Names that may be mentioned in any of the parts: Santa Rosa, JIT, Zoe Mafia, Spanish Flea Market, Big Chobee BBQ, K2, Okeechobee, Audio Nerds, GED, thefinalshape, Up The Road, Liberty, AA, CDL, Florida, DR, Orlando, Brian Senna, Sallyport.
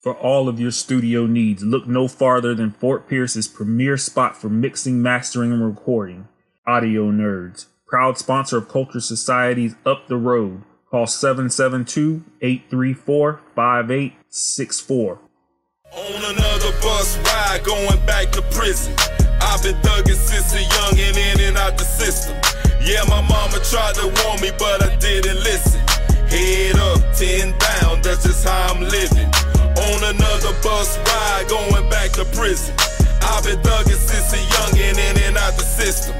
for all of your studio needs. Look no farther than Fort Pierce's premier spot for mixing, mastering, and recording. Audio Nerds, proud sponsor of Culture Society's Up The Road. Call 772-834-5864. On another bus ride going back to prison. I've been thugging since a youngin' in and out the system. Yeah, my mama tried to warn me, but I didn't listen. Head up, 10 down, that's just how I'm living. On another bus ride going back to prison. I've been thugging since a youngin' in and out the system.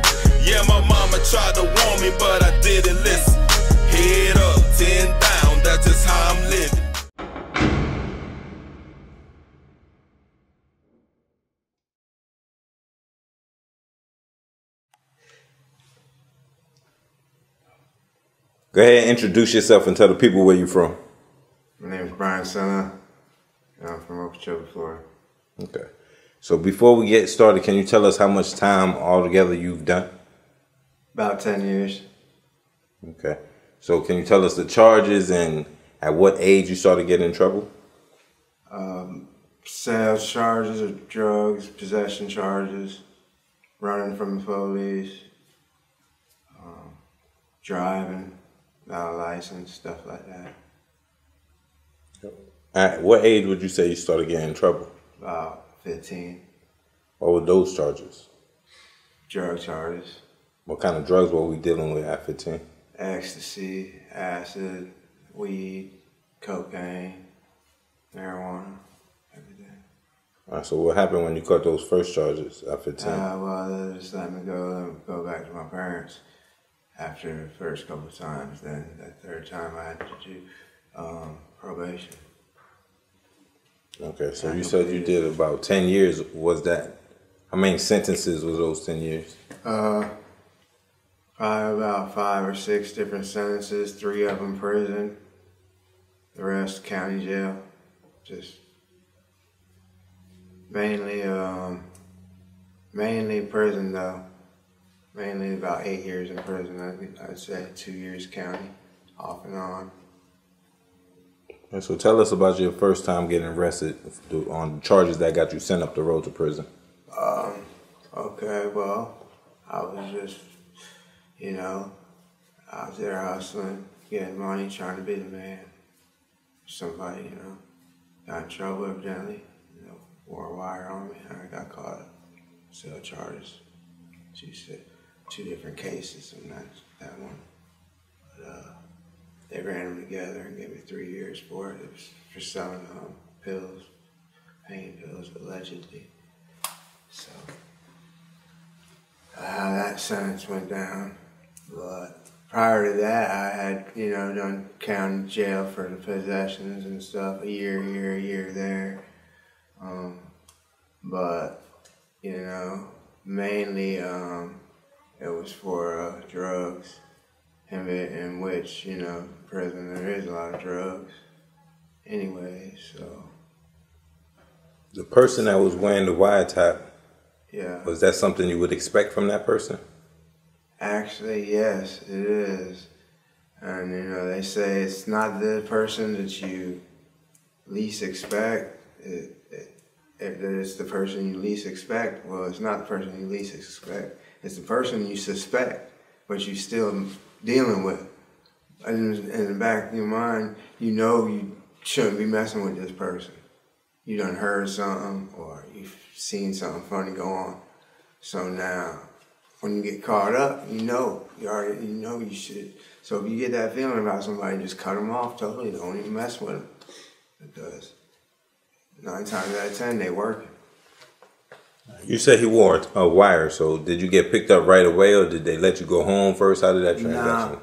Yeah, my mama tried to warn me, but I didn't listen. Head up, 10 down, that's just how I'm living. Go ahead and introduce yourself and tell the people where you're from. My name is Brian Senna. I'm from Okeechobee, Florida. Okay. So before we get started, can you tell us how much time altogether you've done? About 10 years. Okay. So can you tell us the charges and at what age you started getting in trouble? Sales charges of drugs, possession charges, running from the police, driving. Not a license, stuff like that. At what age would you say you started getting in trouble? About 15. What were those charges? Drug charges. What kind of drugs were we dealing with at 15? Ecstasy, acid, weed, cocaine, marijuana, everything. All right, so what happened when you caught those first charges at 15? Well, they just let me go. Let me go back to my parents. After the first couple of times, then that third time I had to do probation. Okay, so you said you did about 10 years. Was that, how many sentences was those 10 years? Probably about 5 or 6 different sentences, 3 of them prison, the rest county jail. Just mainly, mainly prison though. Mainly about 8 years in prison, I'd say 2 years county, off and on. And so tell us about your first time getting arrested on charges that got you sent up the road to prison. Okay, well, I was just, you know, out there hustling, getting money, trying to be the man. Somebody, you know, got in trouble evidently, you know, wore a wire on me, and I got caught up. Still charges. She said. 2 different cases, and that's that one. But, they ran them together and gave me 3 years for it. It was for selling pills, pain pills, allegedly. So, how that sentence went down. But prior to that, I had, you know, done county jail for the possessions and stuff, a year here, a year there. But, you know, mainly, it was for drugs, in which, you know, prison, there is a lot of drugs anyway, so. The person that was wearing the wiretap, yeah, was that something you would expect from that person? Actually, yes, it is. And, you know, they say it's not the person that you least expect. If it's the person you least expect, well, it's not the person you least expect. It's the person you suspect, but you're still dealing with. In the back of your mind, you know you shouldn't be messing with this person. You done heard something or you've seen something funny go on. So now, when you get caught up, you know you should. So if you get that feeling about somebody, just cut them off totally. Don't even mess with them. It does. 9 times out of 10, they work. You said he wore a wire, so did you get picked up right away or did they let you go home first? How did that transaction? Nah,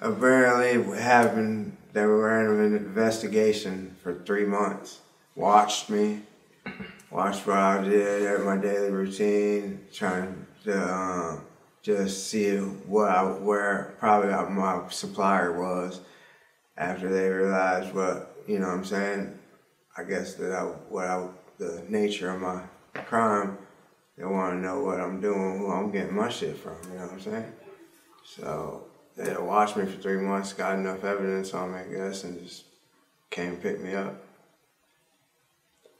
apparently it happened. They were running an investigation for 3 months. Watched me, watched what I did, my daily routine, trying to just see where probably my supplier was after they realized what, you know what I'm saying? I guess that the nature of my crime, they want to know what I'm doing, who I'm getting my shit from, you know what I'm saying? So they watched me for 3 months, got enough evidence on me, I guess, and just came pick me up.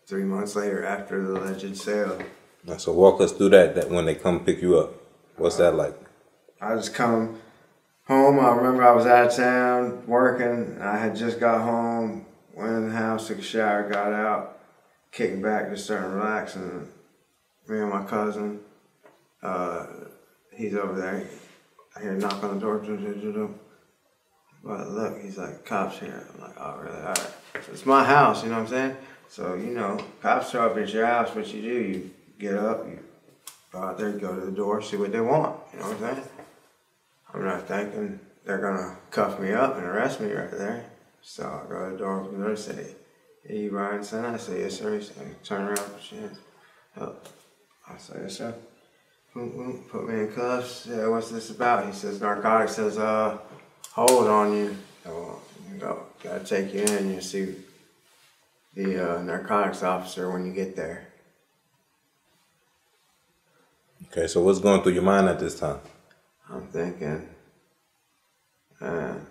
3 months later after the alleged sale. So walk us through that when they come pick you up. What's that like? I just come home. I remember I was out of town working. I had just got home, went in the house, took a shower, got out, kicked back, just starting to relax. And me and my cousin, he's over there. I hear a knock on the door. But look, he's like, cops here. I'm like, oh, really? All right. It's my house, you know what I'm saying? So, you know, cops show up at your house. What you do, you get up, you go out there, go to the door, see what they want. You know what I'm saying? I'm not thinking they're going to cuff me up and arrest me right there. So I go to the door and they say, hey, you Brian Senna? I say, yes, sir. He said, turn around, put your hands up. I say, yes, sir. Boom, boom, put me in cuffs. Yeah, what's this about? He says, narcotics says, hold on you. Well, you know, gotta take you in. You see the narcotics officer when you get there. Okay, so what's going through your mind at this time? I'm thinking, I'm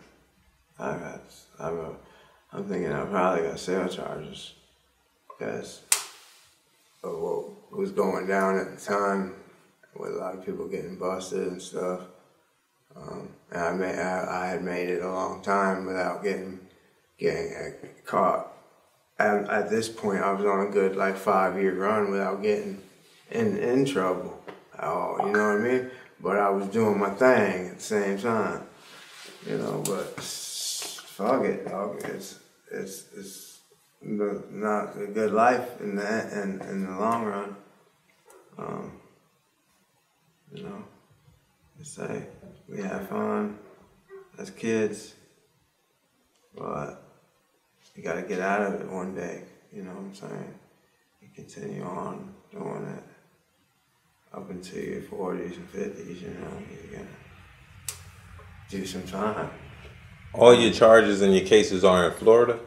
thinking I probably got sale charges because of what was going down at the time with a lot of people getting busted and stuff. And I had made it a long time without getting caught. And at this point, I was on a good like 5-year run without getting in trouble at all. You know what I mean? But I was doing my thing at the same time, you know. But fuck it, dog. It's not a good life in the long run. You know, say we had fun as kids, but you gotta get out of it one day. You know what I'm saying? You continue on doing it. Up until your 40s and 50s, you know, you're going to do some time. All your charges and your cases are in Florida?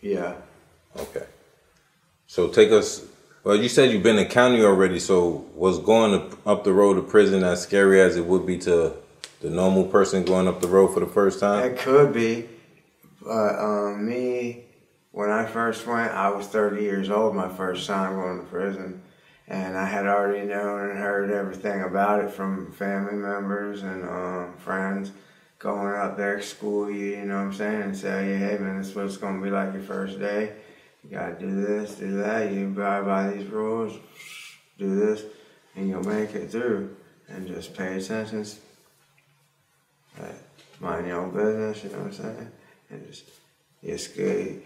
Yeah. Okay. So take us, well, you said you've been in county already, so was going up the road to prison as scary as it would be to the normal person going up the road for the first time? It could be, but me, when I first went, I was 30 years old my first time going to prison. And I had already known and heard everything about it from family members and friends going up there, school you know what I'm saying, and say, hey, man, this is what it's going to be like your first day. You got to do this, do that. You abide by these rules, do this, and you'll make it through. And just pay attention. Mind your own business, you know what I'm saying? And just you skate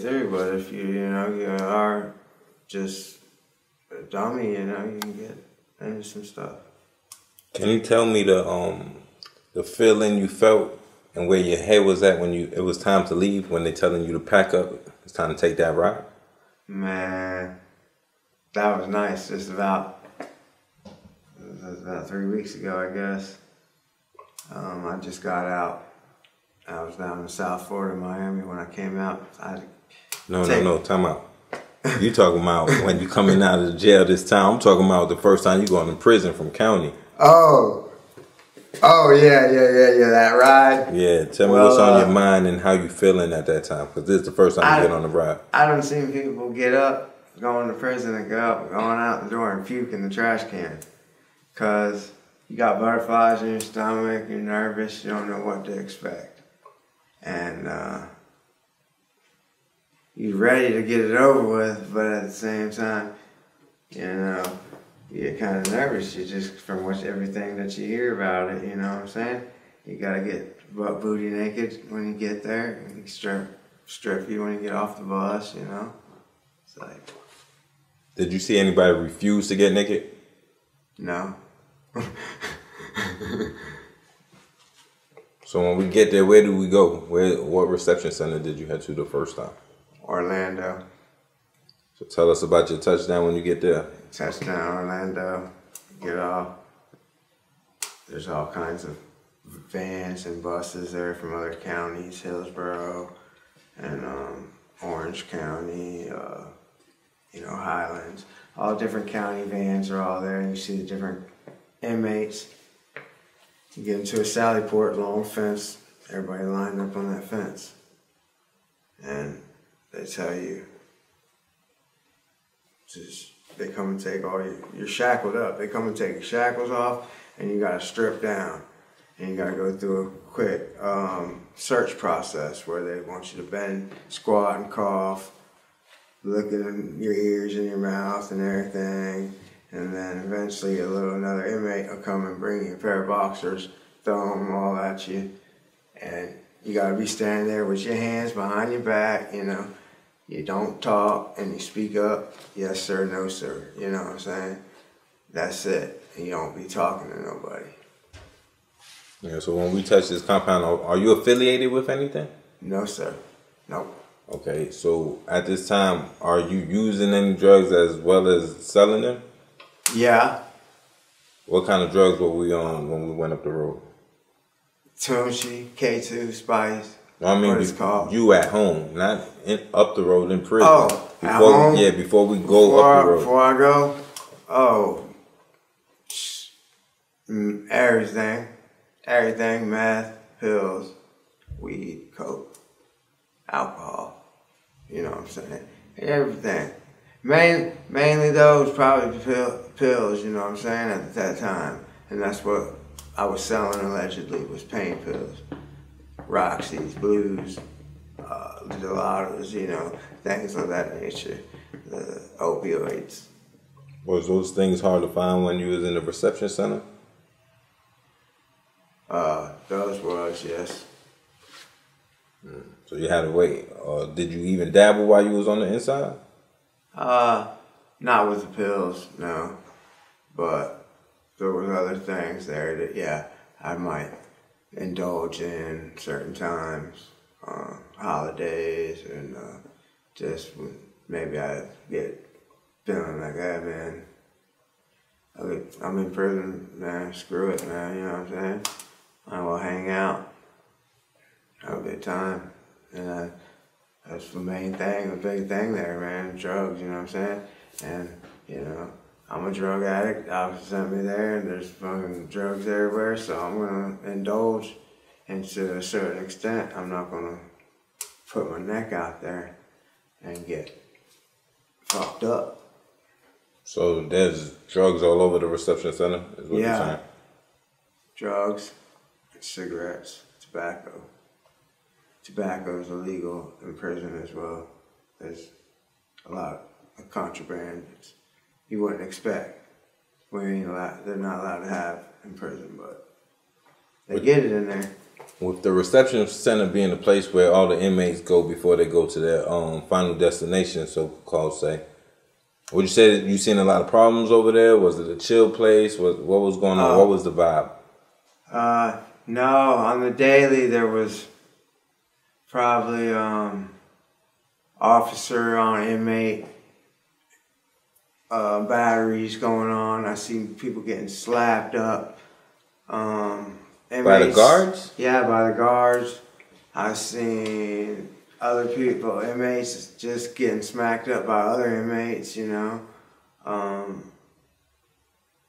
through. But if you are just a dummy, you know, you can get into some stuff. Can you tell me the feeling you felt and where your head was at when it was time to leave, when they're telling you to pack up, it's time to take that ride? Man, that was nice. It was about 3 weeks ago, I guess. I just got out. I was down in South Florida, Miami. When I came out, No, time out. You talking about when you coming out of the jail this time? I'm talking about the first time you going to prison from county. Oh yeah. That ride. Yeah, tell me what's on your mind and how you feeling at that time, because this is the first time you get on the ride. I done seen people get up, going to prison, and going out the door and puke in the trash can, cause you got butterflies in your stomach, you're nervous, you don't know what to expect, and you're ready to get it over with, but at the same time, you know, you're kind of nervous. You just, from everything that you hear about it, you know what I'm saying? You got to get butt booty naked when you get there, and strip you when you get off the bus, you know? It's like... Did you see anybody refuse to get naked? No. So when we get there, where do we go? What reception center did you head to the first time? Orlando. So tell us about your touchdown when you get there. Touchdown Orlando. Get off. There's all kinds of vans and buses there from other counties, Hillsborough and Orange County, Highlands. All different county vans are all there, and you see the different inmates. You get into a Sallyport, long fence. Everybody lined up on that fence. And they tell you, just, they come and take all you're shackled up. They come and take your shackles off, and you gotta strip down. And you gotta go through a quick search process where they want you to bend, squat, and cough, look in your ears and your mouth and everything. And then eventually another inmate will come and bring you a pair of boxers, throw them all at you. And you gotta be standing there with your hands behind your back, you know. You don't talk and you speak up, yes sir, no sir, you know what I'm saying? That's it, and you don't be talking to nobody. Yeah, so when we touch this compound, are you affiliated with anything? No sir, nope. Okay, so at this time, are you using any drugs as well as selling them? Yeah. What kind of drugs were we on when we went up the road? Tunchi, K2, Spice. I mean, what it's called. You at home, not in, up the road in prison. Oh, before, at home? Yeah, before we go up the road. Before I go, everything, meth, pills, weed, coke, alcohol. You know what I'm saying? Everything. Mainly though, was probably pills. You know what I'm saying? At that time, and that's what I was selling allegedly was pain pills. Roxy's, blues, gelatos, you know, things of that nature, the opioids. Was those things hard to find when you was in the reception center? Those was, yes. So you had to wait. Did you even dabble while you was on the inside? Not with the pills, no. But there was other things there that, yeah, I might indulge in certain times, holidays, and just maybe I get feeling like, hey man, I'm in prison, man, screw it, man, you know what I'm saying? I will hang out, have a good time, and that's the main thing, the big thing there, man, drugs, you know what I'm saying? And, you know, I'm a drug addict, officer sent me there, and there's fucking drugs everywhere, so I'm going to indulge, and to a certain extent, I'm not going to put my neck out there and get fucked up. So there's drugs all over the reception center, is what you're saying? Drugs, cigarettes, tobacco. Tobacco is illegal in prison as well. There's a lot of contraband. You wouldn't expect. We ain't allowed, they're not allowed to have in prison, but they get it in there. With the reception center being the place where all the inmates go before they go to their final destination, so-called, say, would you say that you seen a lot of problems over there? Was it a chill place? What was going on? What was the vibe? No, on the daily there was probably officer on inmate. Batteries going on. I see people getting slapped up. By the guards? Yeah, by the guards. I've seen other people, inmates, just getting smacked up by other inmates, you know.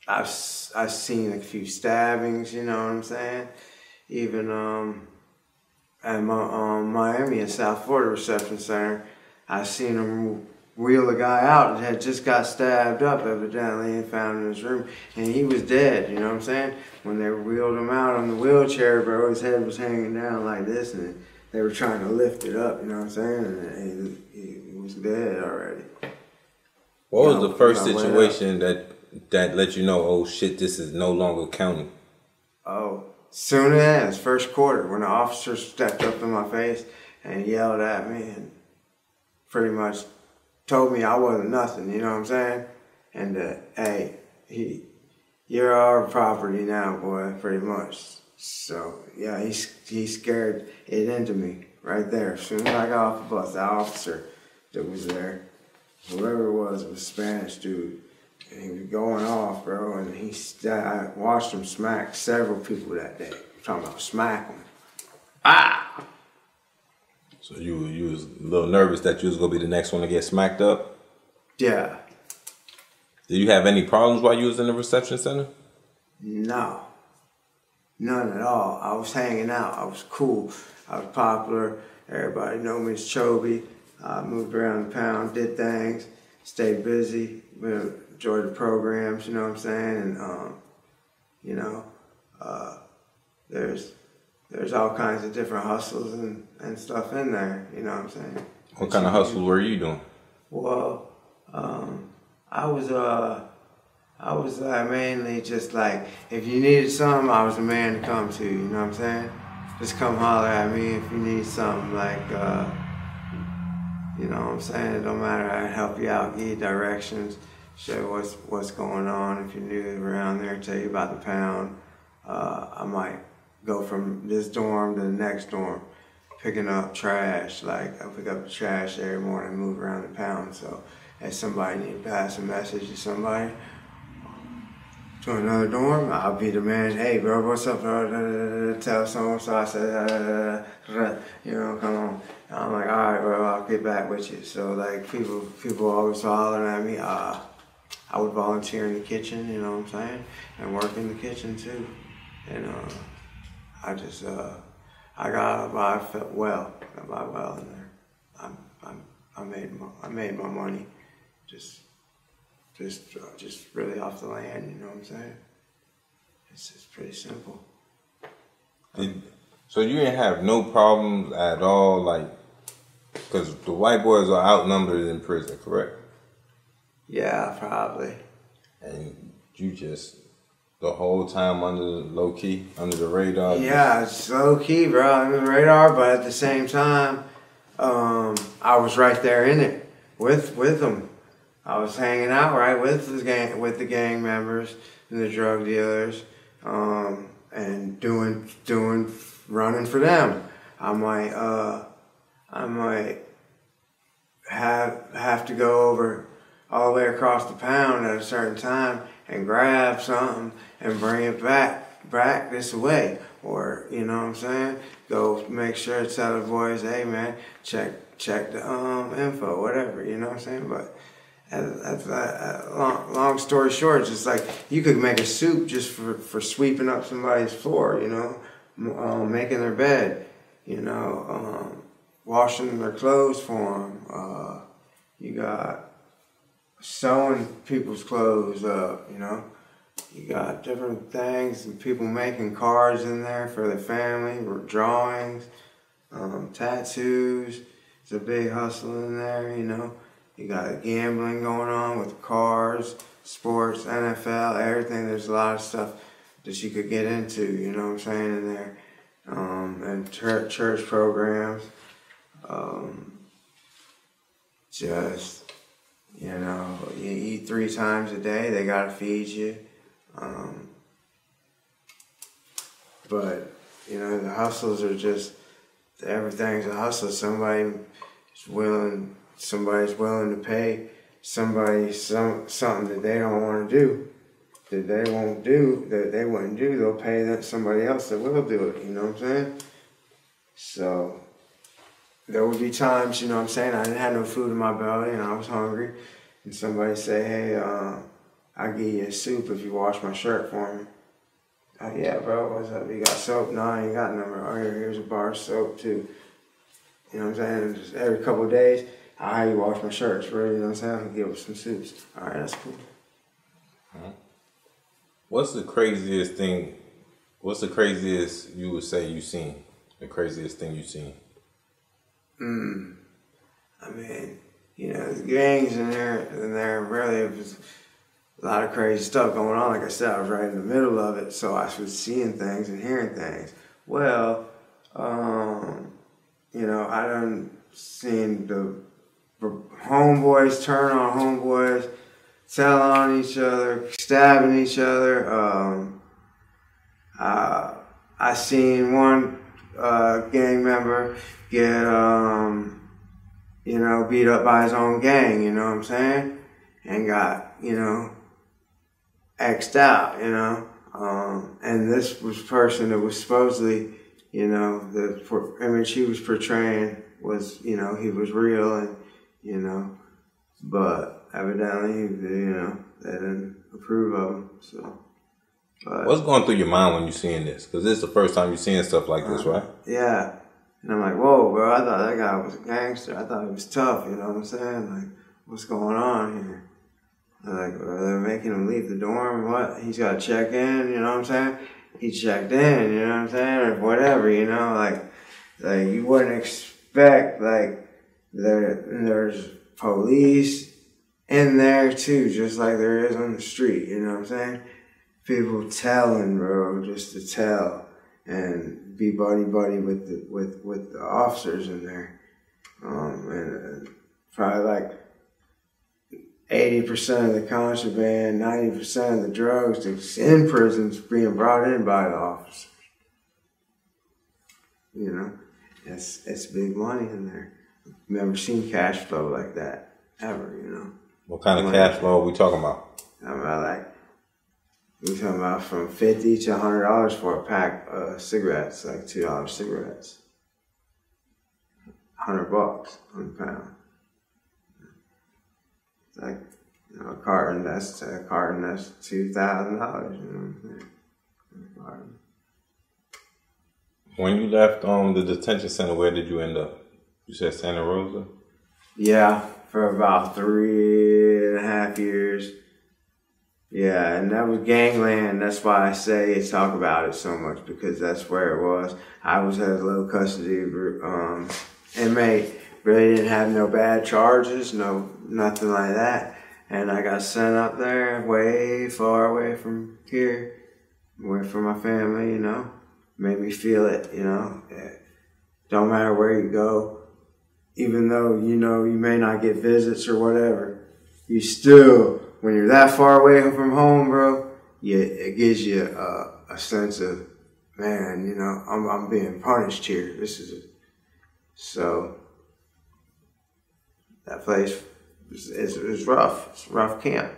I've seen a few stabbings, you know what I'm saying? Even at my, Miami and South Florida Reception Center, I've seen them wheel a guy out that had just got stabbed up evidently and found in his room, and he was dead, you know what I'm saying? When they wheeled him out on the wheelchair, bro, his head was hanging down like this, and they were trying to lift it up, you know what I'm saying? And he was dead already. What was the first situation that let you know, oh shit, this is no longer counting? Oh, soon as first quarter, when the officer stepped up in my face and yelled at me and pretty much told me I wasn't nothing, you know what I'm saying? And hey, you're our property now, boy, pretty much. So yeah, he scared it into me right there. As soon as I got off the bus, the officer that was there, whoever it was a Spanish dude, and he was going off, bro. And I watched him smack several people that day. I'm talking about smack them. Ah. So you was a little nervous that you was going to be the next one to get smacked up? Yeah. Did you have any problems while you was in the reception center? No. None at all. I was hanging out. I was cool. I was popular. Everybody knew me as Chobee. I moved around the pound, did things. stay busy, enjoy the programs, you know what I'm saying? And, you know, there's all kinds of different hustles and stuff in there, you know what I'm saying? What kind of hustles were you doing? Well, I was mainly just like, if you needed something, I was the man to come to, you know what I'm saying? Just come holler at me if you need something, like, you know what I'm saying? It don't matter, I'd help you out, give you directions, show you what's going on. If you're new around there, tell you about the pound. I might go from this dorm to the next dorm, picking up trash. Like, I pick up the trash every morning, move around the pound. So if somebody needs to pass a message to somebody, to another dorm, I'll be the man. Hey, bro, what's up, bro? Tell someone. So I said, you know, come on. And I'm like, all right, bro, I'll get back with you. So like, people always hollering at me. I would volunteer in the kitchen, you know what I'm saying, and work in the kitchen too. And I felt well. I got by well in there. I made my money. Just really off the land, you know what I'm saying? It's pretty simple. So you didn't have no problems at all, like, because the white boys are outnumbered in prison, correct? Yeah, probably. And you just, the whole time under the radar? Yeah, it's low key, bro, under the radar, but at the same time, I was right there in it with them. I was hanging out right with the gang members and the drug dealers, and running for them. I might have to go over all the way across the pound at a certain time and grab something and bring it back this way, or you know what I'm saying? Go make sure to tell the boys, hey man, check the info, whatever, you know what I'm saying? But long story short, it's just like you could make a soup just for sweeping up somebody's floor, you know, making their bed, you know, washing their clothes for them. You got sewing people's clothes up, you know. You got different things, and people making cards in there for their family, drawings, tattoos. It's a big hustle in there, you know. You got gambling going on with cars, sports, NFL, everything. There's a lot of stuff that you could get into, you know what I'm saying, in there. And church programs. Just, you know, you eat 3 times a day. They got to feed you. But, you know, the hustles are just, everything's a hustle. Somebody's willing to pay somebody something that they don't want to do, that they won't do, that they wouldn't do. They'll pay that somebody else that will do it. You know what I'm saying? So there would be times, you know what I'm saying, I didn't have no food in my belly and I was hungry, and somebody say, hey, I'll give you a soup if you wash my shirt for me. Oh, yeah, bro, what's up? You got soap? No, I ain't got none. Oh, here's a bar of soap too. You know what I'm saying? Just every couple of days, I had you wash my shirts, really, you know what I'm saying? I'm gonna give them some soups. All right, that's cool. Huh. What's the craziest you would say you seen? The craziest thing you seen? I mean, you know, the gangs in there really, it was a lot of crazy stuff going on. Like I said, I was right in the middle of it, so I was seeing things and hearing things. Well, you know, I done seen the homeboys turn on homeboys, tell on each other, stabbing each other. I seen one gang member get, you know, beat up by his own gang, you know what I'm saying? And got, you know, X'd out, you know? And this was a person that was supposedly, you know, the image he was portraying was, you know, he was real, and you know, but evidently, you know, they didn't approve of him. So, but what's going through your mind when you're seeing this? Because this is the first time you're seeing stuff like this, right? Yeah, and I'm like, whoa, bro! I thought that guy was a gangster. I thought he was tough. You know what I'm saying? Like, what's going on here? They're like, well, they're making him leave the dorm, what? He's got to check in, you know what I'm saying? He checked in, you know what I'm saying? Or whatever, you know, like you wouldn't expect, like, there's police in there too, just like there is on the street, you know what I'm saying? People telling, bro, just to tell and be buddy-buddy with the officers in there. And probably like 80% of the contraband, 90% of the drugs that's in prisons being brought in by the officers. You know, it's big money in there. Never seen cash flow like that ever, you know. What kind of cash flow are we talking about? I'm about like, we're talking about from $50 to $100 for a pack of cigarettes, like $2 cigarettes. $100, £100. It's like, you know, a carton that's $2,000, you know what I'm saying? When you left the detention center, where did you end up? You said Santa Rosa? Yeah, for about 3.5 years. Yeah, and that was gangland. That's why I say talk about it so much, because that's where it was. I was a low custody inmate. Really didn't have no bad charges, no nothing like that. And I got sent up there way far away from here, away from my family, you know. Made me feel it, you know. It don't matter where you go, even though, you know, you may not get visits or whatever, you still... When you're that far away from home, bro, it gives you a sense of, man, you know, I'm being punished here. This is it. So that place is rough. It's a rough camp.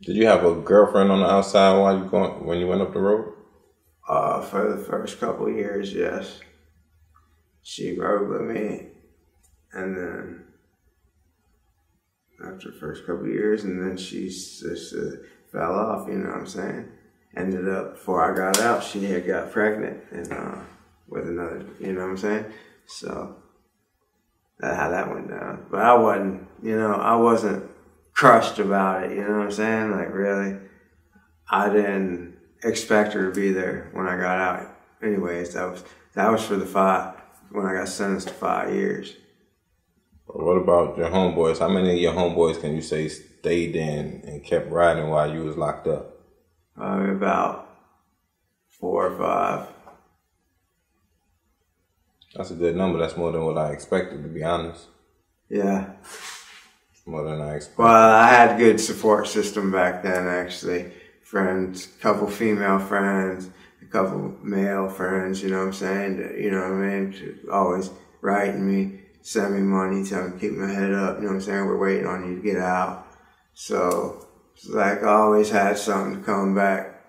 Did you have a girlfriend on the outside when you went up the road? For the first couple of years, yes. She rode with me, and then. After the first couple of years, and then she just fell off, you know what I'm saying? Ended up, before I got out, she had got pregnant and with another, you know what I'm saying? So that's how that went down. But I wasn't, you know, I wasn't crushed about it, you know what I'm saying? Like, really, I didn't expect her to be there when I got out. Anyways, that was for the 5, when I got sentenced to 5 years. What about your homeboys? How many of your homeboys can you say stayed in and kept riding while you was locked up? Probably about 4 or 5. That's a good number. That's more than what I expected, to be honest. Yeah. More than I expected. Well, I had a good support system back then, actually. Friends, a couple female friends, a couple male friends, you know what I'm saying? You know what I mean? Always writing me. Send me money, tell me to keep my head up, you know what I'm saying? We're waiting on you to get out. So it's like I always had something to come back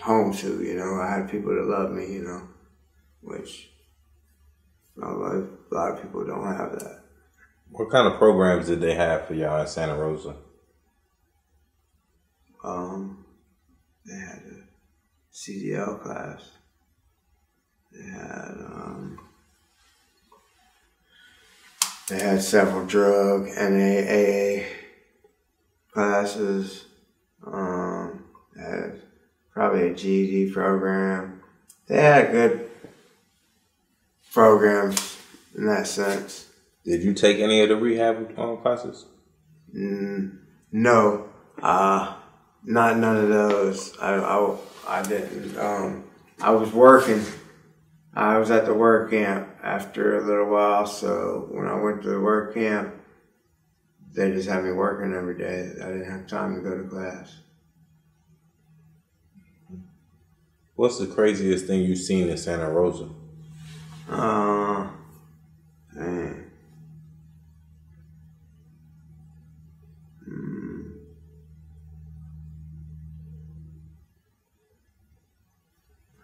home to, you know? I had people that loved me, you know, which a lot of people don't have that. What kind of programs did they have for y'all in Santa Rosa? They had a CDL class. They had, they had several drug and AA classes. They had probably a GED program. They had good programs in that sense. Did you take any of the rehab classes? No, not none of those. I didn't. I was working. I was at the work camp after a little while, so when I went to the work camp, they just had me working every day. I didn't have time to go to class. What's the craziest thing you've seen in Santa Rosa? Man.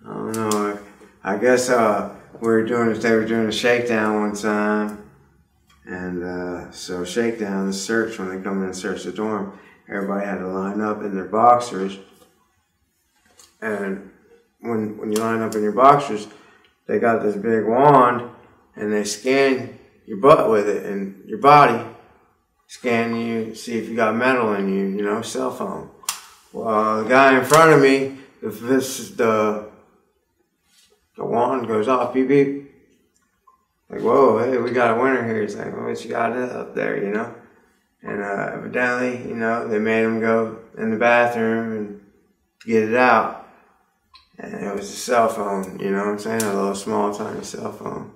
I don't know. I guess they were doing a shakedown one time, and so shakedown, the search, when they come in and search the dorm, everybody had to line up in their boxers, and when you line up in your boxers, they got this big wand, and they scan your butt with it, and your body, scan you, see if you got metal in you, you know, cell phone. Well, the guy in front of me, if this is the wand goes off, beep, beep. Like, whoa, hey, we got a winner here. He's like, well, what you got up there, you know? And evidently, you know, they made him go in the bathroom and get it out. And it was a cell phone, you know what I'm saying? A little small, tiny cell phone.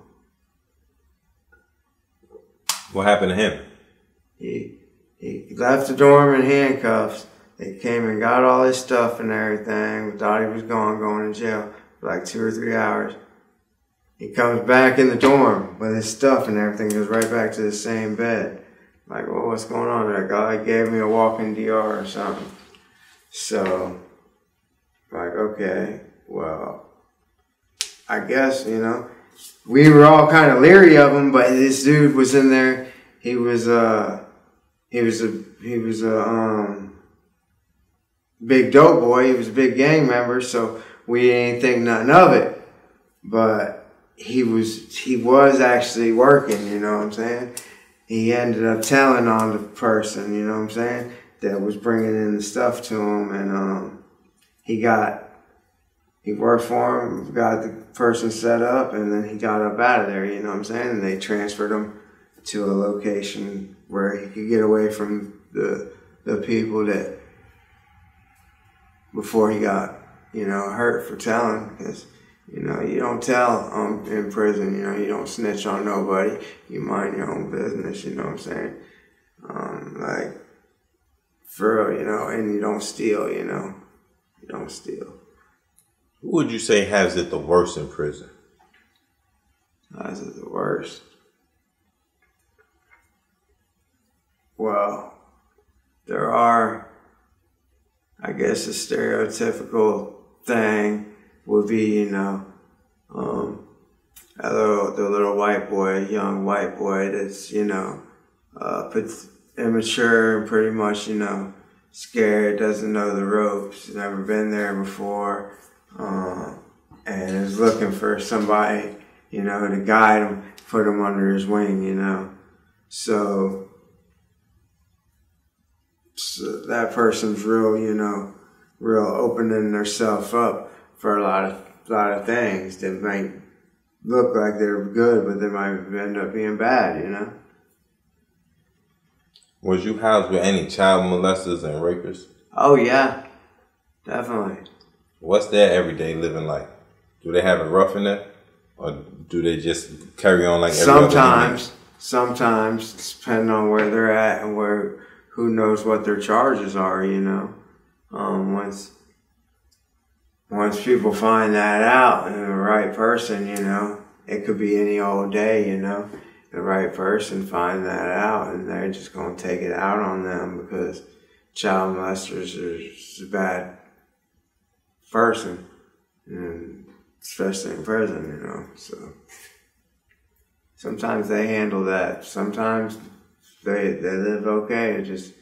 What happened to him? He left the dorm in handcuffs. They came and got all his stuff and everything. We thought he was going to jail for like 2 or 3 hours. He comes back in the dorm with his stuff and everything, goes right back to the same bed. Like, well, what's going on? Like, God gave me a walking DR or something. So, like, okay, well, I guess, you know, we were all kind of leery of him, but this dude was in there. He was a big dope boy. He was a big gang member, so we didn't think nothing of it. But he was actually working, you know what I'm saying? He ended up telling on the person, you know what I'm saying, that was bringing in the stuff to him, and he worked for him, got the person set up, and then he got up out of there, you know what I'm saying, and they transferred him to a location where he could get away from the people that, before he got, you know, hurt for telling, because, you know, you don't tell in prison, you know, you don't snitch on nobody. You mind your own business, you know what I'm saying? Like, for real, you know, and you don't steal, you know. You don't steal. Who would you say has it the worst in prison? Has it the worst? Well, there are, I guess, a stereotypical thing would be, you know, the little white boy, young white boy that's, you know, immature and pretty much, you know, scared, doesn't know the ropes, never been there before, and is looking for somebody, you know, to guide him, put him under his wing, you know. So that person's real, you know, real opening themselves up for a lot of things that might look like they're good, but they might end up being bad, you know? Was you housed with any child molesters and rapists? Oh, yeah. Definitely. What's their everyday living like? Do they have it rough in there? Or do they just carry on like every other day? Sometimes, depending on where they're at and where, who knows what their charges are, you know? Once people find that out, and the right person, you know, it could be any old day, you know, the right person find that out, and they're just going to take it out on them, because child molesters are just a bad person, and especially in prison, you know. So sometimes they handle that. Sometimes they live okay. It just.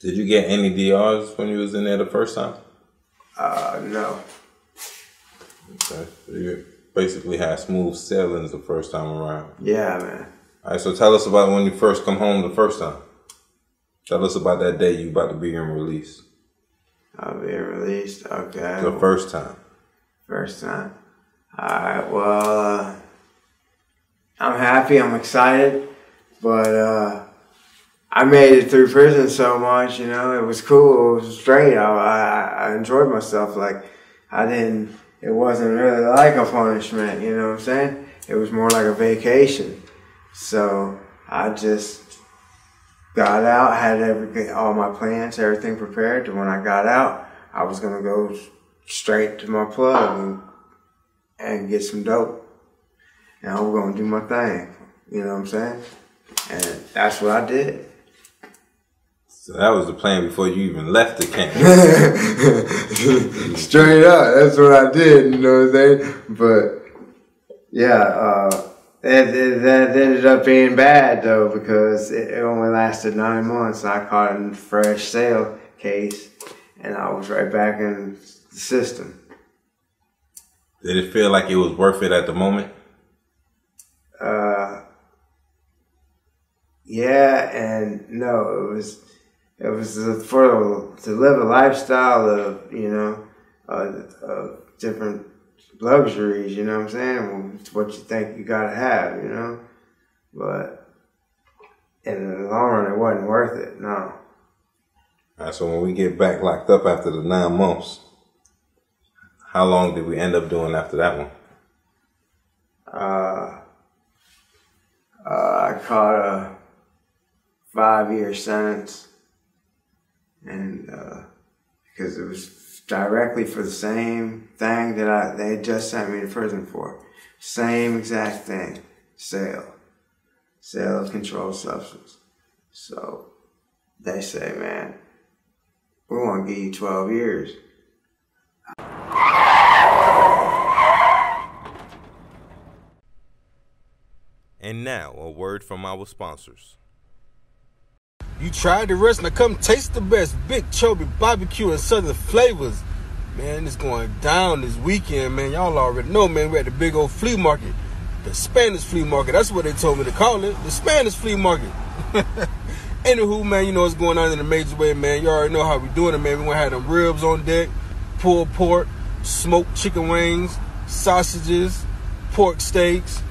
Did you get any DRs when you was in there the first time? No. Okay. So you basically had smooth sailings the first time around. Yeah, man. All right, so tell us about when you first come home the first time. Tell us about that day you about to be released. I'll be released, okay. The first time. First time. All right, well, I'm happy, I'm excited, but I made it through prison so much, you know, it was cool, it was straight, I enjoyed myself, like, it wasn't really like a punishment, you know what I'm saying? It was more like a vacation, so I just got out, had all my plans, everything prepared, and when I got out, I was going to go straight to my plug and get some dope, and I'm going to do my thing, you know what I'm saying? And that's what I did. So that was the plan before you even left the camp. Straight up, that's what I did, you know what I'm saying? But, yeah, that ended up being bad, though, because it only lasted 9 months. I caught a fresh sale case, and I was right back in the system. Did it feel like it was worth it at the moment? Yeah, and no, it was to live a lifestyle of, you know, of different luxuries, you know what I'm saying? It's what you think you gotta have, you know? But in the long run, it wasn't worth it, no. All right, so when we get back locked up after the 9 months, how long did we end up doing after that one? I caught a 5-year sentence, and because it was directly for the same thing that they had just sent me to prison for, same exact thing, sale of controlled substance. So they say, man, we want to give you 12 years. And now, a word from our sponsors. You tried the rest, now come taste the best. Big Chobee BBQ and Southern flavors. Man, it's going down this weekend, man. Y'all already know, man, we're at the big old flea market. The Spanish Flea Market. That's what they told me to call it. The Spanish Flea Market. Anywho, man, you know what's going on in a major way, man. You already know how we doing it, man. We're going to have them ribs on deck, pulled pork, smoked chicken wings, sausages, pork steaks,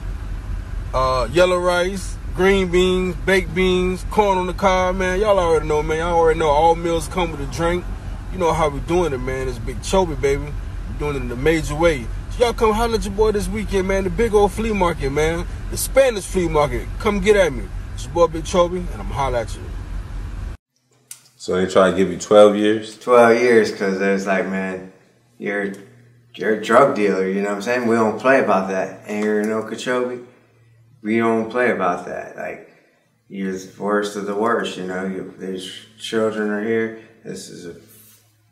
yellow rice, green beans, baked beans, corn on the cob, man. Y'all already know, man. Y'all already know all meals come with a drink. You know how we doing it, man. It's Big Chobee, baby. We're doing it in a major way. So y'all come holler at your boy this weekend, man. The big old flea market, man. The Spanish Flea Market. Come get at me. It's your boy Big Chobee, and I'm holler at you. So they try to give you 12 years? 12 years, because it's like, man, you're a drug dealer, you know what I'm saying? We don't play about that. And you're in Okeechobee. We don't play about that. Like, you're the worst of the worst, you know. These children are here. This is a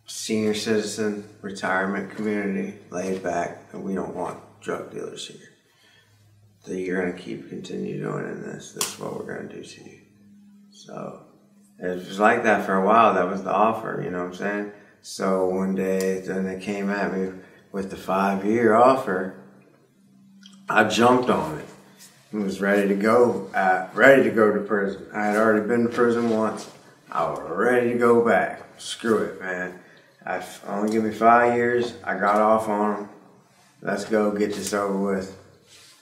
senior citizen retirement community, laid back, and we don't want drug dealers here. So you're going to continue doing in this. This is what we're going to do to you. So it was like that for a while. That was the offer, you know what I'm saying? So one day, then they came at me with the 5-year offer. I jumped on it. Was ready to go to prison. I had already been to prison once. I was ready to go back. Screw it, man. Only give me 5 years. I got off on them. Let's go get this over with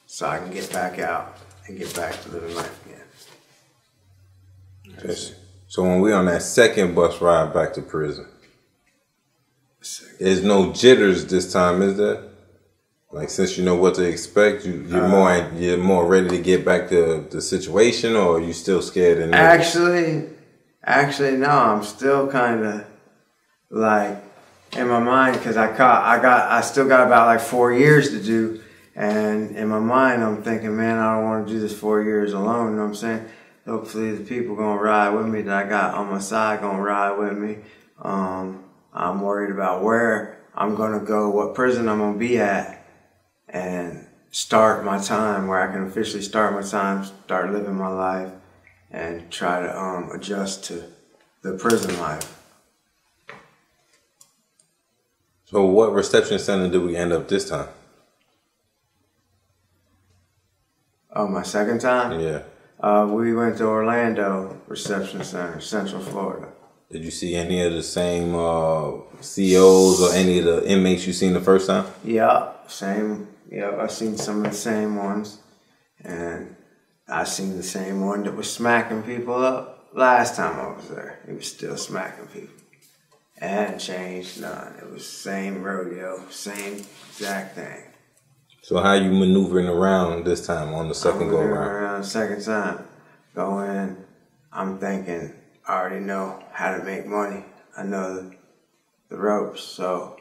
so I can get back out and get back to living life again. That's so when we on that second bus ride back to prison, there's no jitters this time, is there? Like, since you know what to expect, you're more ready to get back to the situation, or are you still scared? And actually, no, I'm still kind of like in my mind, because I still got about like 4 years to do, and in my mind I'm thinking, man, I don't want to do this 4 years alone. You know what I'm saying? Hopefully the people gonna ride with me that I got on my side gonna ride with me. I'm worried about where I'm gonna go, what prison I'm gonna be at, and start my time where I can officially start my time, start living my life, and try to adjust to the prison life. So what reception center did we end up this time? Oh, my second time? Yeah. We went to Orlando Reception Center, Central Florida. Did you see any of the same COs or any of the inmates you seen the first time? Yeah, same. Yeah, I seen some of the same ones, and I seen the same one that was smacking people up last time I was there. He was still smacking people. It hadn't changed none. It was same rodeo, same exact thing. So how you maneuvering around this time on the second go around? Around the second time, go in. I'm thinking I already know how to make money. I know the ropes, so.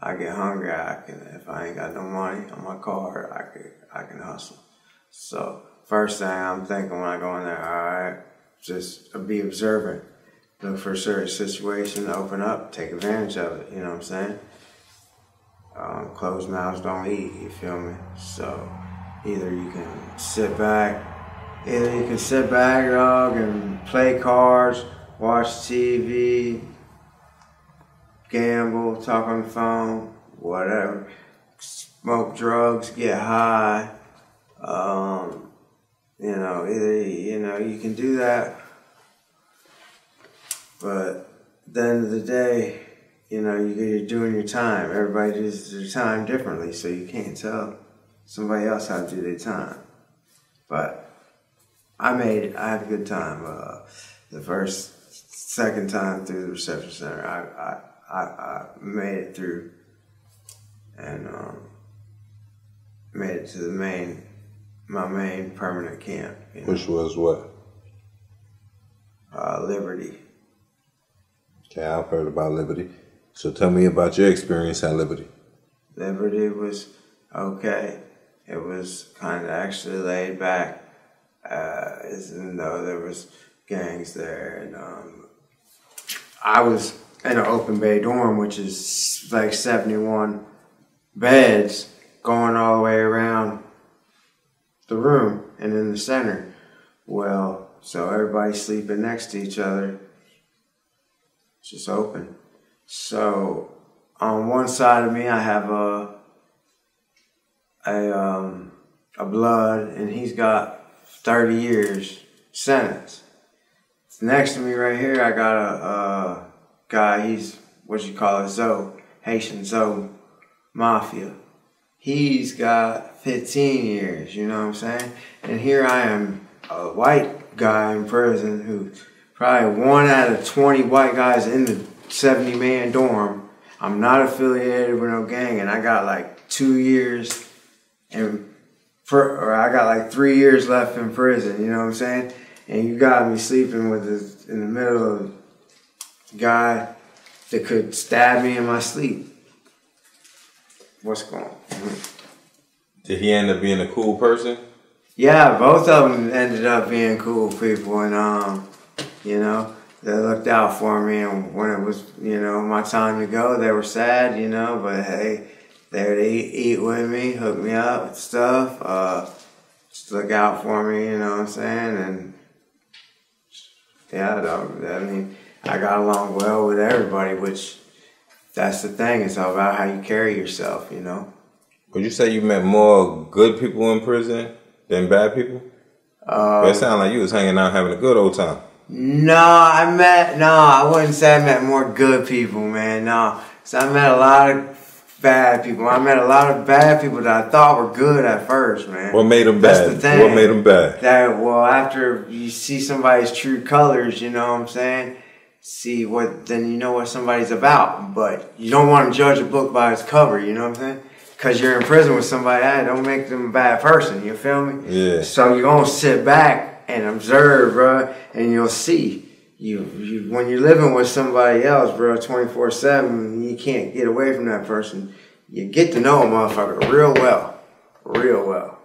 I get hungry, if I ain't got no money on my card, I can hustle. So first thing I'm thinking when I go in there, all right, just be observant. Look for a certain situation to open up, take advantage of it, you know what I'm saying? Closed mouths don't eat, you feel me? So either you can sit back, dog, and play cards, watch TV, gamble, talk on the phone, whatever, smoke drugs, get high, You know, you can do that, but at the end of the day, you know, you're doing your time. Everybody does their time differently, so you can't tell somebody else how to do their time. But I had a good time. The second time through the reception center, I made it through and made it to the my main permanent camp. You know? Which was what? Liberty. Okay, I've heard about Liberty. So tell me about your experience at Liberty. Liberty was okay. It was kind of actually laid back, even though there was gangs there. And I was in an open bay dorm, which is like 71 beds going all the way around the room and in the center. Well, so everybody's sleeping next to each other. It's just open. So on one side of me, I have a blood, and he's got 30 years sentence. Next to me right here, I got a guy, he's what you call a Zoe, Haitian Zoe Mafia. He's got 15 years, you know what I'm saying? And here I am, a white guy in prison who probably 1 out of 20 white guys in the 70-man dorm. I'm not affiliated with no gang, and I got like 2 years, or I got like 3 years left in prison, you know what I'm saying? And you got me sleeping with this, in the middle of a guy that could stab me in my sleep. What's going on? Did he end up being a cool person? Yeah, both of them ended up being cool people. And, you know, they looked out for me. And when it was, you know, my time to go, they were sad, you know. But, hey, they would eat with me, hook me up with stuff. Just look out for me, you know what I'm saying? And, yeah, I mean, I got along well with everybody, which that's the thing. It's all about how you carry yourself, you know. Would you say you met more good people in prison than bad people? It sounded like you was hanging out having a good old time. No, I wouldn't say I met more good people, man. No, so I met a lot of bad people. I met a lot of bad people that I thought were good at first, man. What made them bad? That's the thing. What made them bad? That, well, after you see somebody's true colors, you know what I'm saying? Then you know what somebody's about, but you don't want to judge a book by its cover, you know what I'm saying? Because you're in prison with somebody, that don't make them a bad person, you feel me? Yeah. So you're going to sit back and observe, bro, and you'll see. You when you're living with somebody else, bro, 24/7, you can't get away from that person. You get to know a motherfucker real well. Real well.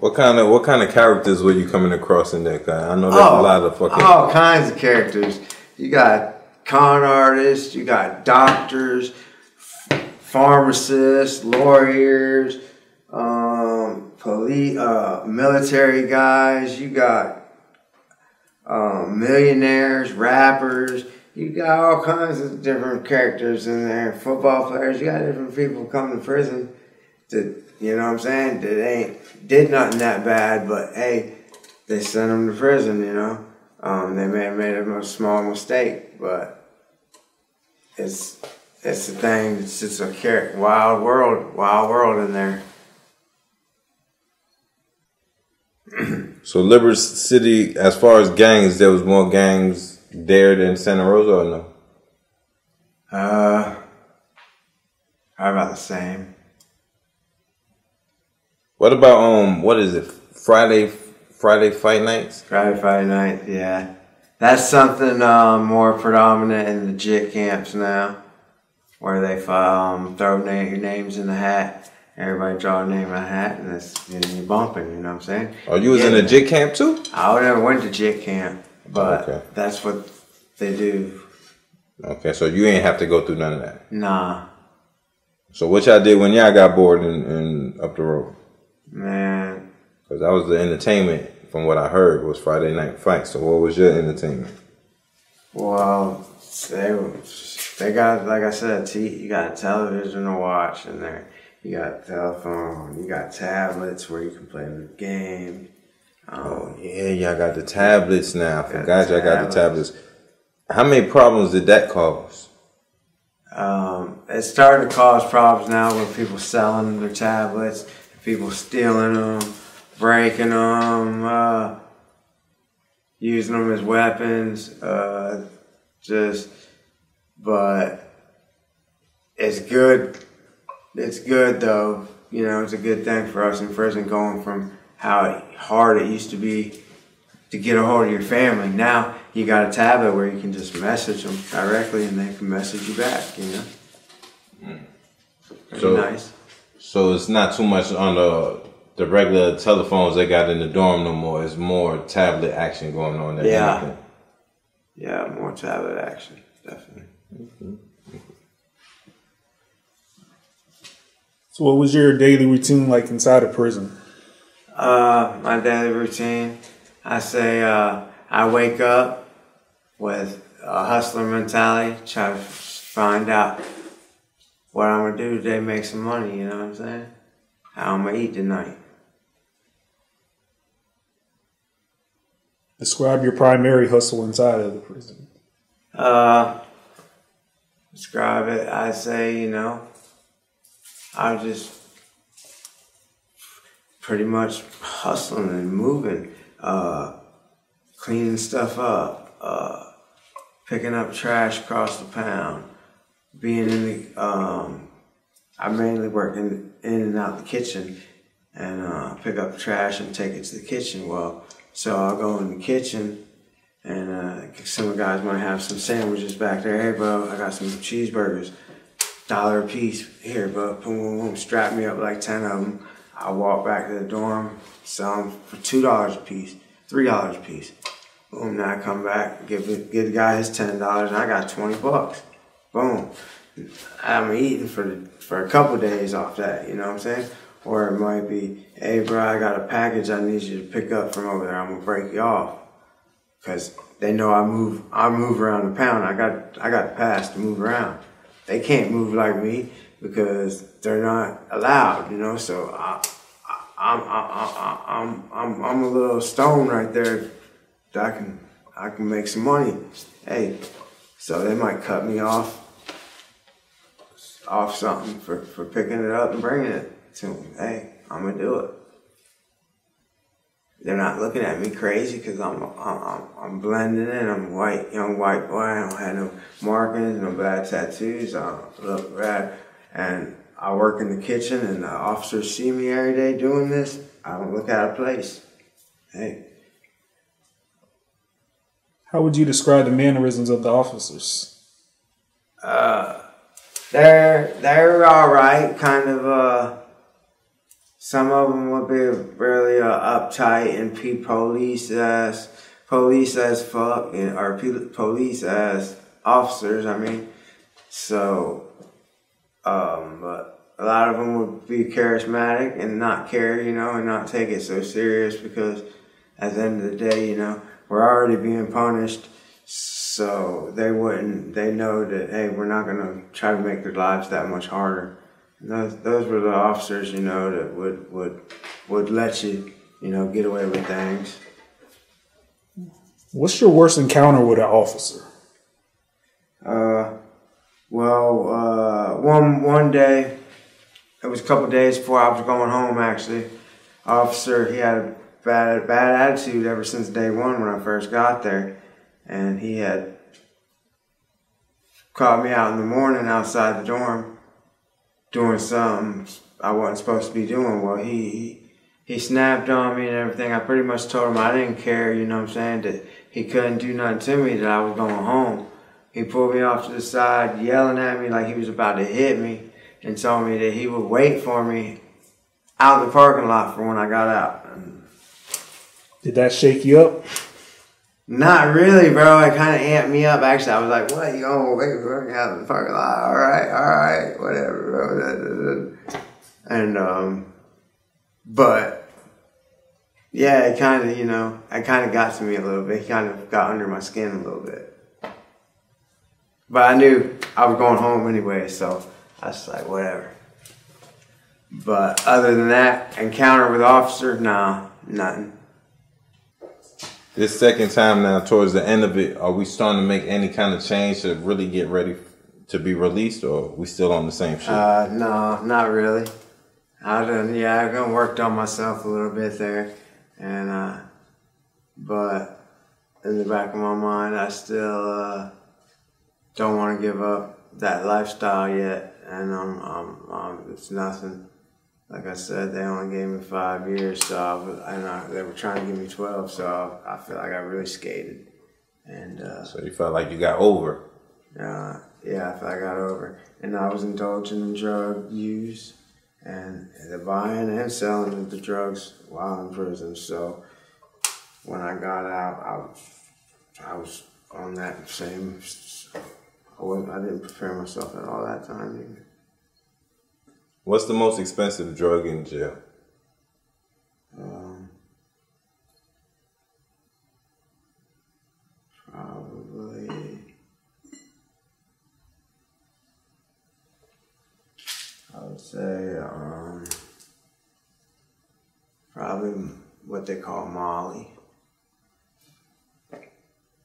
What kind of characters were you coming across in that guy? I know there's a lot of fucking all kinds of characters. You got con artists, you got doctors, pharmacists, lawyers, police, military guys. You got millionaires, rappers. You got all kinds of different characters in there. Football players. You got different people come to prison to. You know what I'm saying? Did nothing that bad, but hey, they sent him to prison, you know? They may have made a small mistake, but it's the thing. It's just a wild world in there. So Liberty City, as far as gangs, there was more gangs there than Santa Rosa or no? Probably about the same. What about, what is it, Friday fight nights? Friday fight night, yeah. That's something more predominant in the JIT camps now, where they throw your names in the hat. Everybody draw a name in a hat, and you're bumping, you know what I'm saying? Oh, you was in a JIT camp too? I never went to JIT camp, but okay. That's what they do. Okay, so you ain't have to go through none of that? Nah. So what y'all did when y'all got bored and up the road? Man, because that was the entertainment from what I heard was Friday night fights. So what was your entertainment? Well, they got, like I said, you got television to watch in there. You got cell phone, you got tablets where you can play the game. Oh yeah, y'all got the tablets now. I forgot y'all got the tablets. How many problems did that cause? It started to cause problems now with people selling their tablets, people stealing them, breaking them, using them as weapons. But it's good. It's good though. You know, it's a good thing for us in prison, going from how hard it used to be to get a hold of your family. Now you got a tablet where you can just message them directly and they can message you back, you know? So, nice. So it's not too much on the regular telephones they got in the dorm no more. It's more tablet action going on there. Yeah. Anything. Yeah, more tablet action, definitely. Mm-hmm. So what was your daily routine like inside of prison? My daily routine, I say I wake up with a hustler mentality, try to find out what I'm going to do today, make some money, you know what I'm saying? How I'm going to eat tonight. Describe your primary hustle inside of the prison. Describe it, I say, you know, I was just pretty much hustling and moving, cleaning stuff up, picking up trash across the pound, being in the, I mainly work in and out the kitchen and pick up trash and take it to the kitchen. Well, so I'll go in the kitchen and some of the guys might have some sandwiches back there. Hey, bro, I got some cheeseburgers. Dollar a piece here, but boom, boom, boom, strap me up like 10 of them. I walk back to the dorm, sell them for $2 a piece, $3 a piece. Boom, now I come back, give the guy his $10, and I got 20 bucks. Boom. I'm eating for a couple days off that, you know what I'm saying? Or it might be, hey, bro, I got a package I need you to pick up from over there. I'm gonna break you off. Because they know I move around the pound. I got the pass to move around. They can't move like me because they're not allowed, you know. So I'm a little stone right there. That I can make some money. Hey, so they might cut me off something for picking it up and bringing it to them. Hey, I'm gonna do it. They're not looking at me crazy because I'm blending in. I'm white, young white boy. I don't have no markings, no bad tattoos. I don't look bad. And I work in the kitchen and the officers see me every day doing this. I don't look out of place. Hey. How would you describe the mannerisms of the officers? They're all right, kind of, some of them would be really uptight and police as officers. I mean, so but a lot of them would be charismatic and not care, you know, and not take it so serious because at the end of the day, you know, we're already being punished, so they know that, hey, we're not gonna try to make their lives that much harder. Those were the officers, you know, that would let you, you know, get away with things. What's your worst encounter with an officer? One day, it was a couple of days before I was going home, actually. Officer, he had a bad attitude ever since day one when I first got there, and he had caught me out in the morning outside the dorm, doing something I wasn't supposed to be doing. Well, he snapped on me and everything. I pretty much told him I didn't care, you know what I'm saying, that he couldn't do nothing to me, that I was going home. He pulled me off to the side, yelling at me like he was about to hit me, and told me that he would wait for me out in the parking lot for when I got out. Did that shake you up? Not really, bro. It kind of amped me up. Actually, I was like, what? You gonna wait for me out in the parking lot? All right, whatever, bro. And, but, yeah, it kind of, you know, it kind of got to me a little bit. It kind of got under my skin a little bit. But I knew I was going home anyway, so I was like, whatever. But other than that, encounter with officer, no, nothing. This second time now, towards the end of it, are we starting to make any kind of change to really get ready to be released, or are we still on the same shit? No, not really. I done, yeah, I done worked on myself a little bit there, and but in the back of my mind, I still don't want to give up that lifestyle yet, and it's nothing. Like I said, they only gave me 5 years, so they were trying to give me 12, so I feel like I really skated. And so you felt like you got over? Yeah, I felt like I got over. And I was indulging in drug use, and the buying and selling of the drugs while in prison. So when I got out, I was on that same, I didn't prepare myself at all that time either. What's the most expensive drug in jail? Probably, I would say, probably what they call Molly.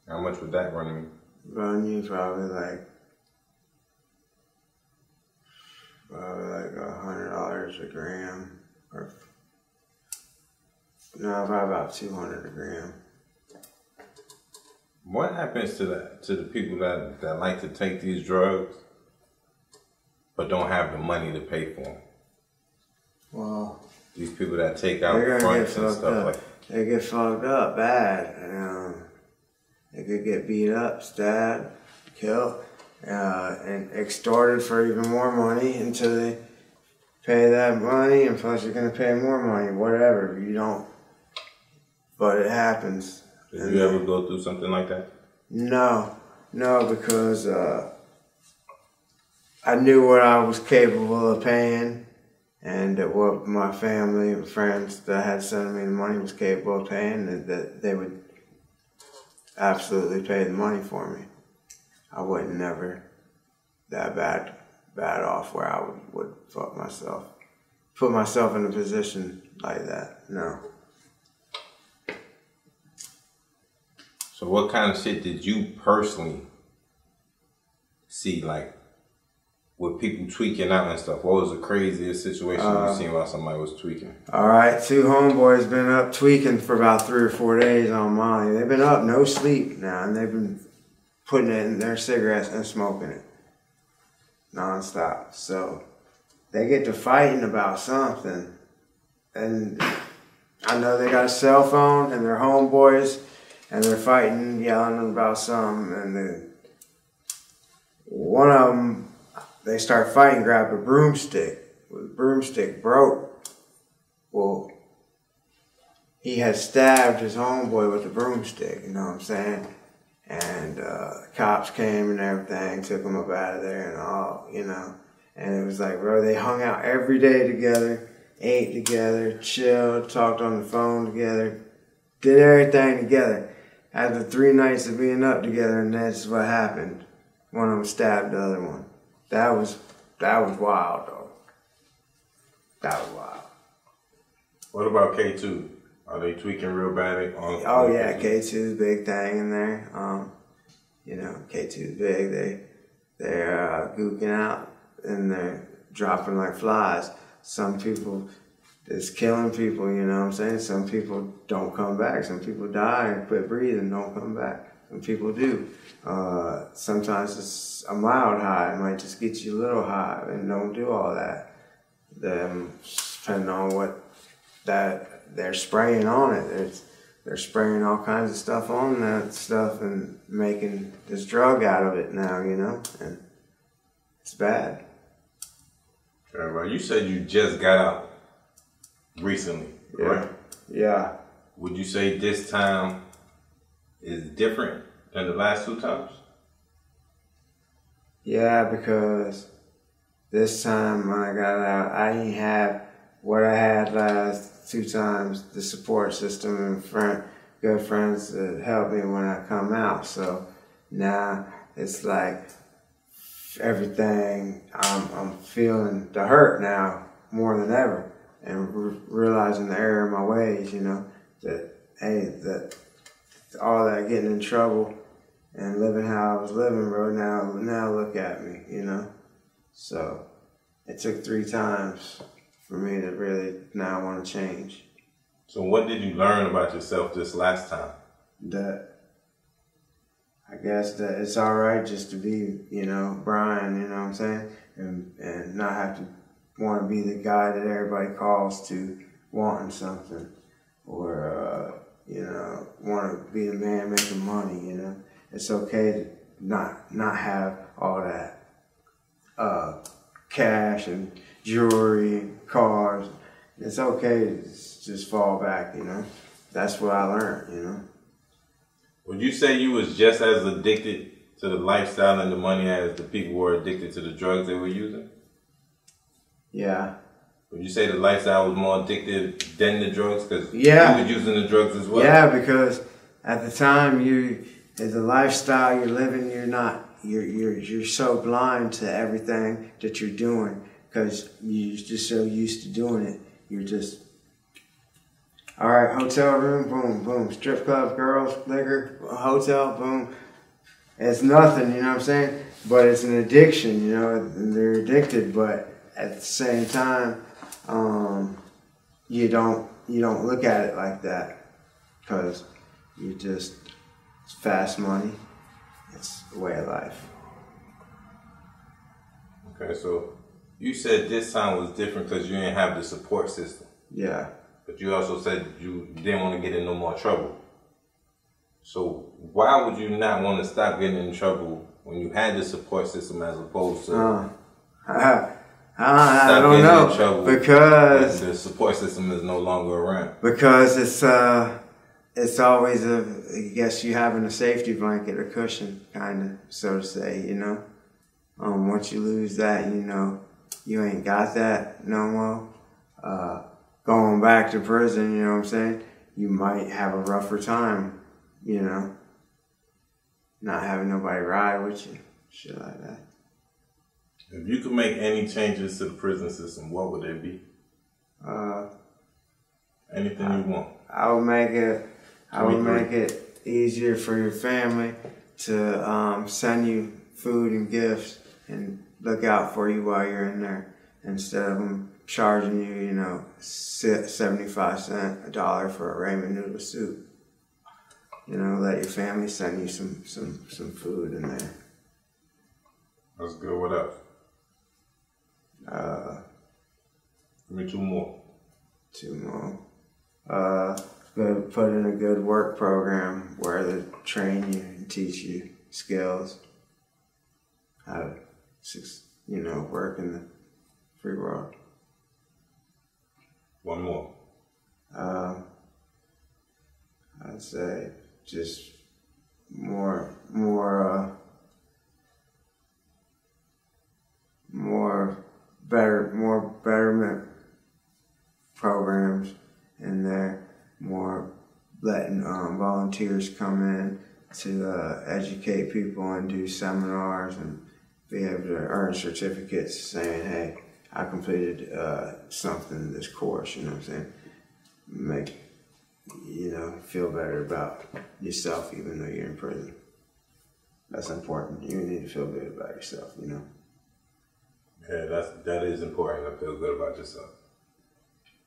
How much would that run you? Run you probably like, like $100 a gram, or no, probably about $200 a gram. What happens to the people that like to take these drugs but don't have the money to pay for them? Well, these people that take out fronts and stuff up. They get fucked up bad. They could get beat up, stabbed, killed. And extorted for even more money until they pay that money, and plus you're going to pay more money, whatever, you don't, but it happens. Did you ever go through something like that? No, because I knew what I was capable of paying, and what my family and friends that had sent me the money was capable of paying, that they would absolutely pay the money for me. I wasn't never that bad off where I would fuck myself. Put myself in a position like that, no. So what kind of shit did you personally see, like, with people tweaking out and stuff? What was the craziest situation you've seen while somebody was tweaking? All right, two homeboys been up tweaking for about 3 or 4 days on Molly. They've been up, no sleep now, and they've been putting it in their cigarettes and smoking it nonstop. So they get to fighting about something, and I know they got a cell phone and they're homeboys, and they're fighting, yelling about something, and then one of them, they start fighting, grabbed a broomstick. Well, the broomstick broke. Well, he had stabbed his homeboy with the broomstick, you know what I'm saying? And cops came and everything, took them up out of there and all, you know. And it was like, bro, they hung out every day together, ate together, chilled, talked on the phone together, did everything together. After 3 nights of being up together, and that's what happened. One of them stabbed the other one. That was wild, though. That was wild. What about K2? Are they tweaking real bad? Oh yeah, K2's big thing in there. You know, K2's big. They're gooking out and they're dropping like flies. Some people, it's killing people. You know what I'm saying? Some people don't come back. Some people die and quit breathing, don't come back. Some people do. Sometimes it's a mild high. It might just get you a little high and don't do all that. Then depending on what that. They're spraying on it. They're spraying all kinds of stuff on that stuff and making this drug out of it now, you know? And it's bad. All right, you said you just got out recently, right? Yeah. Would you say this time is different than the last 2 times? Yeah, because this time when I got out, I didn't have what I had last 2 times, the support system and good friends that help me when I come out. So now it's like everything, I'm feeling the hurt now more than ever, and realizing the error in my ways, you know, that, hey, that all that getting in trouble and living how I was living, bro, now look at me, you know? So it took 3 times for me to really now want to change. So what did you learn about yourself this last time? That I guess that it's all right just to be, you know, Brian, you know what I'm saying? And not have to want to be the guy that everybody calls to wanting something, or you know, want to be the man making money, you know? It's okay to not have all that cash and jewelry and cars. It's okay to just fall back, you know? That's what I learned, you know? Would you say you was just as addicted to the lifestyle and the money as the people were addicted to the drugs they were using? Yeah. Would you say the lifestyle was more addictive than the drugs? Because yeah, you were using the drugs as well. Yeah, because at the time, the lifestyle you're living, you're so blind to everything that you're doing because you're just so used to doing it. You're just, all right, hotel room, boom, boom, strip club, girls, liquor, hotel, boom. It's nothing, you know what I'm saying? But it's an addiction, you know, they're addicted, but at the same time, you don't look at it like that because you just, it's fast money. It's the way of life. Okay, so you said this time was different because you didn't have the support system. Yeah. But you also said you didn't want to get in no more trouble. So why would you not want to stop getting in trouble when you had the support system as opposed to I don't know, in trouble because the support system is no longer around? Because it's always I guess you having a safety blanket, a cushion, kind of, so to say, you know? Once you lose that, you know, you ain't got that no more. Going back to prison, you know what I'm saying? You might have a rougher time, you know? Not having nobody ride with you, shit like that. If you could make any changes to the prison system, what would they be? Anything you want. I would make it easier for your family to send you food and gifts and look out for you while you're in there, instead of them charging you, you know, 75 cents, $1 for a ramen noodle soup. You know, let your family send you some food in there. That's good. What else? Give me 2 more. 2 more. Put in a good work program where they train you and teach you skills, how to, you know, work in the free world. 1 more. I'd say just more betterment programs in there, more letting volunteers come in to educate people and do seminars and be able to earn certificates saying, hey, I completed something in this course, you know what I'm saying? Make, you know, feel better about yourself even though you're in prison. That's important. You need to feel good about yourself, you know? Yeah, that is important, to feel good about yourself.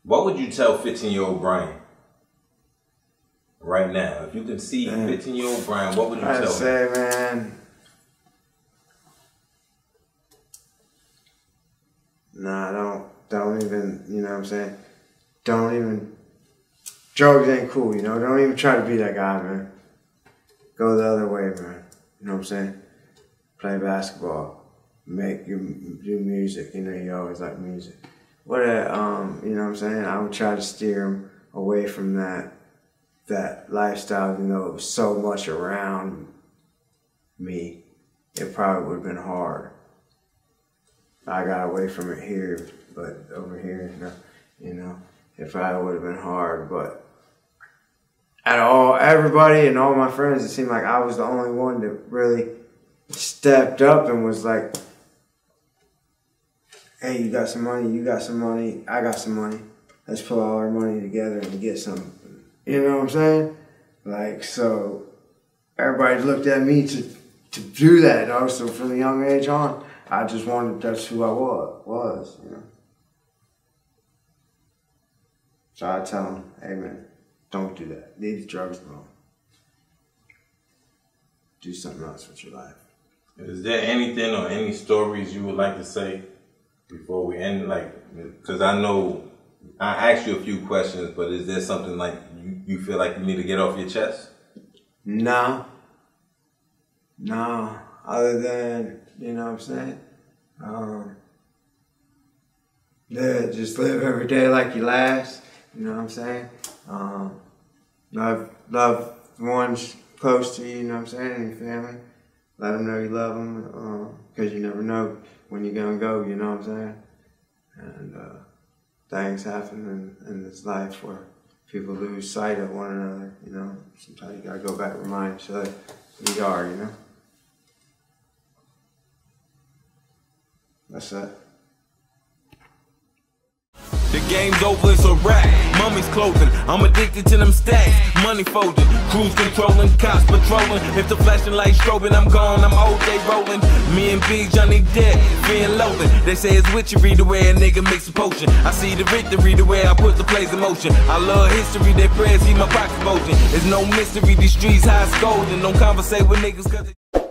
What would you tell 15-year-old Brian right now? If you could see 15-year-old Brian, what would you tell him? I'd say, man, nah, don't even, you know what I'm saying? Don't even, drugs ain't cool, you know? Don't even try to be that guy, man. Go the other way, man. You know what I'm saying? Play basketball. Make your, do music, you know, you always like music. You know what I'm saying? I would try to steer him away from that lifestyle, you know, it was so much around me. It probably would have been hard. I got away from it here, but over here, you know, it probably would have been hard. But at all, everybody and all my friends, it seemed like I was the only one that really stepped up and was like, hey, you got some money, you got some money, I got some money. Let's pull all our money together and get something. You know what I'm saying? Like, so everybody looked at me to do that. You know? So from a young age on, I just wanted, that's who I was, you know. So I tell them, hey man, don't do that. Leave the drugs alone. Do something else with your life. Is there anything or any stories you would like to say before we end? Like, because I know I asked you a few questions, but is there something like you feel like you need to get off your chest? No. Other than, you know what I'm saying? Yeah, just live every day like you last. You know what I'm saying? Love the ones close to you, you know what I'm saying, and your family. Let them know you love them, because you never know when you're going to go, you know what I'm saying? And things happen in this life where people lose sight of one another, you know? Sometimes you got to go back and remind each other who you are, you know? That's it. The game's over, it's a wrap. Mummy's clothing, I'm addicted to them stacks. Money folding, cruise controlling, cops patrolling. If the flashing light's strobing, I'm gone, I'm old day rolling. Me and Big Johnny dead, being loathing. They say it's witchery the way a nigga mix a potion. I see the victory the way I put the plays in motion. I love history, their prayers keep my pockets bulging. There's no mystery, these streets high scolding. Don't conversate with niggas cause they